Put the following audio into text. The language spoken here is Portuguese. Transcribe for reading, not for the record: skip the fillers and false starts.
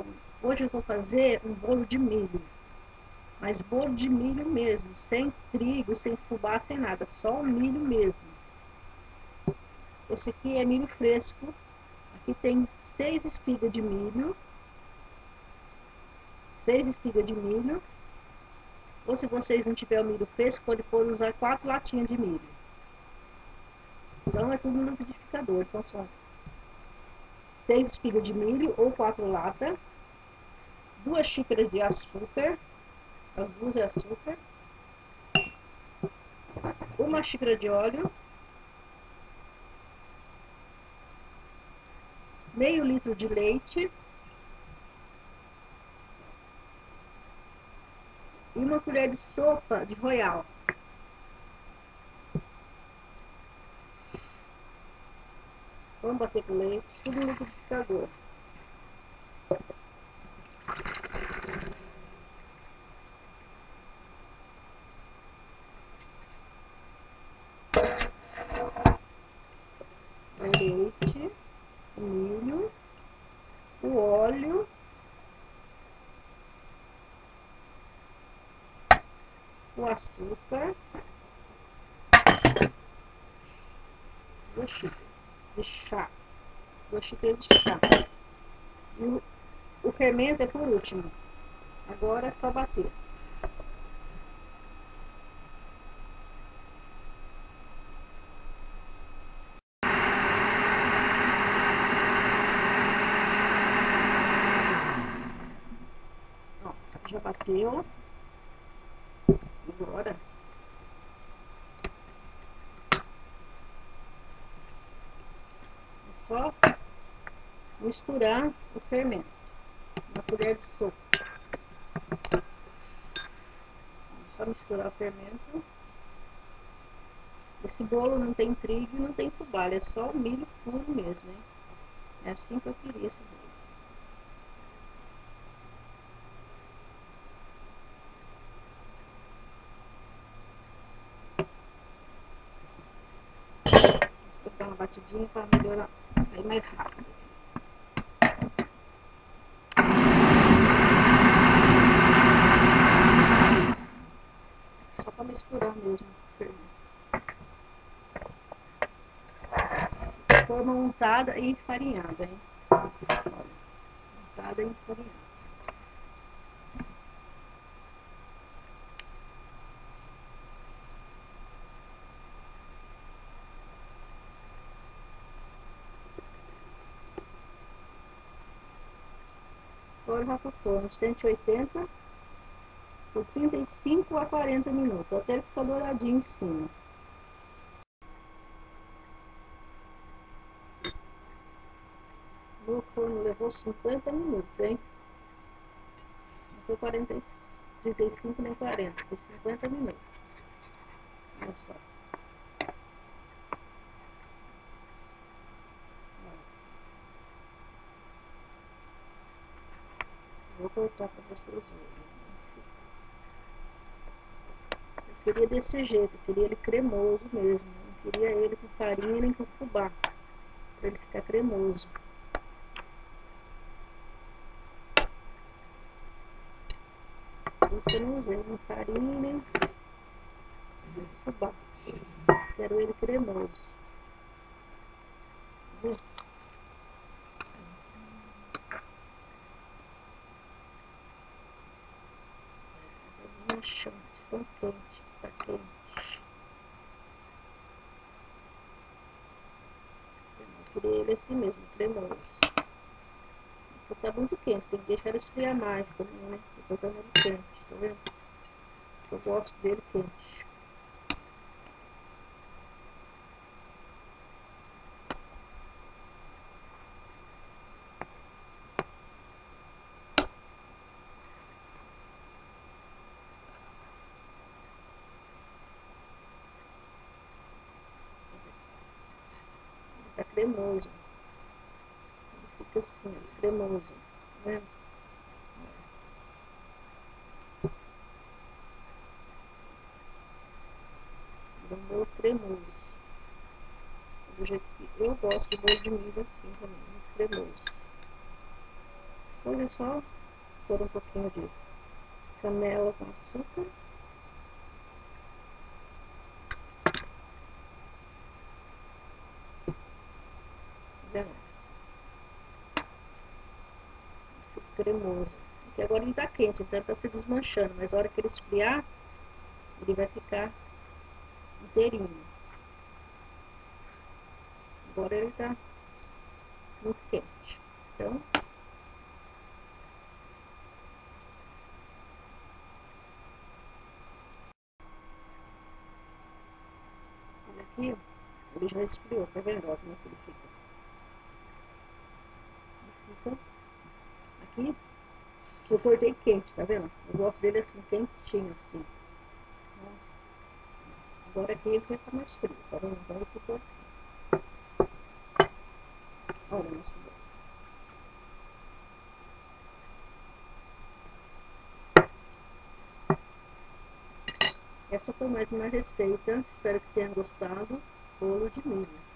exemplo, hoje eu vou fazer um bolo de milho, mas bolo de milho mesmo, sem trigo, sem fubá, sem nada, só o milho mesmo. Esse aqui é milho fresco, aqui tem 6 espigas de milho, 6 espigas de milho, ou se vocês não tiver o milho fresco, pode usar 4 latinhas de milho. Então é tudo no liquidificador, então só 6 espigas de milho ou 4 latas, 2 xícaras de açúcar, as duas é açúcar, 1 xícara de óleo, meio litro de leite e 1 colher de sopa de royal. Vamos bater com leite, tudo no liquidificador. Leite, milho, o óleo o açúcar, 2 xícaras de chá, 2 xícaras de chá, e o fermento é por último. Agora é só bater. Já bateu. Agora é só misturar o fermento, 1 colher de sopa. É só misturar o fermento. Esse bolo não tem trigo e não tem fubá, é só o milho puro mesmo, hein? É assim que eu queria esse bolo. Dar uma batidinha para melhorar, sair mais rápido. Só para misturar mesmo. Forma untada e farinhada, hein? Untada e farinhada. Forma para o forno, 180 por 35 a 40 minutos, até ficar douradinho em cima. Meu forno levou 50 minutos, hein? Não foi 40, 35 nem 40, foi 50 minutos. Olha só. Vou cortar para vocês verem. Eu queria desse jeito, eu queria ele cremoso mesmo. Eu não queria ele com farinha nem com fubá, para ele ficar cremoso. Por isso que eu não usei nem farinha nem fubá. Quero ele cremoso. Vou. Tão quente, tá quente. Eu queria ele assim mesmo, cremoso. Porque tá muito quente, tem que deixar ele esfriar mais também, né? Eu tô dando ele quente, tá vendo? Eu gosto dele quente. Tá cremoso. Ele fica assim, cremoso, né? É um bolo cremoso. Do jeito que eu gosto de bolo de milho assim também, muito cremoso. Olha só, pôr um pouquinho de canela com açúcar. Fica cremoso. Porque agora ele tá quente, então é pra se desmanchando. Mas na hora que ele esfriar, ele vai ficar inteirinho. Agora ele tá muito quente. Então, olha aqui, ele já esfriou, tá vendo? Olha como ele fica. Então, aqui eu cortei quente, tá vendo? Eu gosto dele assim, quentinho assim. Nossa. Agora aqui ele já tá mais frio, tá vendo? Agora ficou assim. Olha isso. Essa foi mais uma receita, espero que tenham gostado. Bolo de milho.